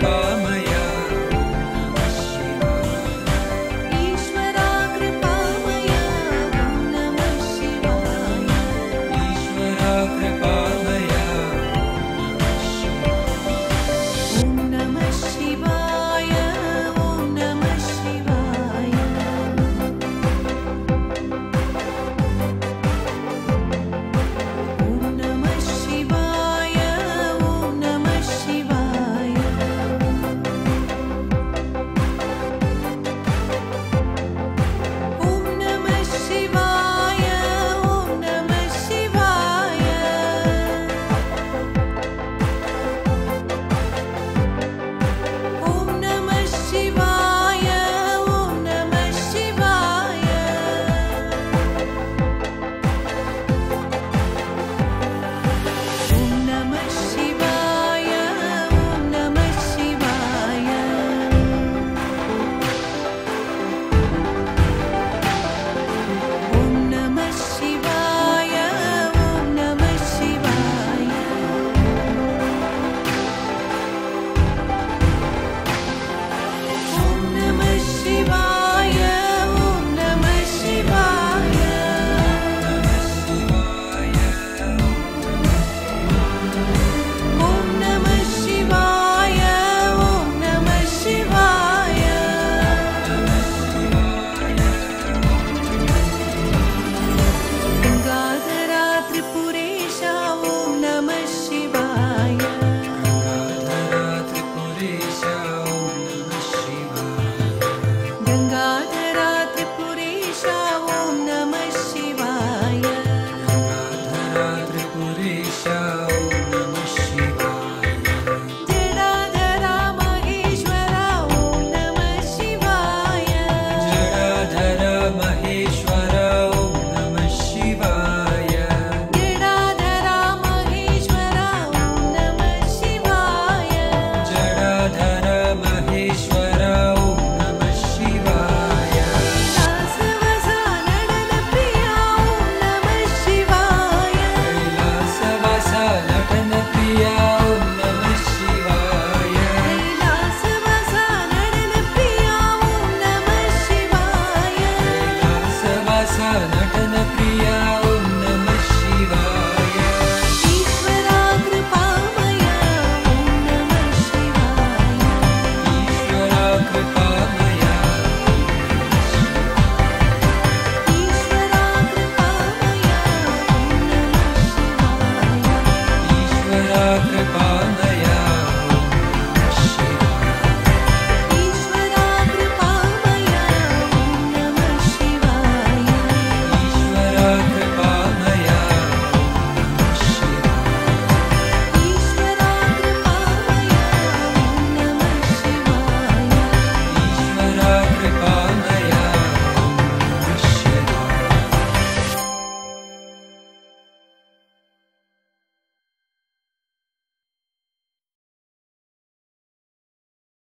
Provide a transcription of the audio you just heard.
Bye.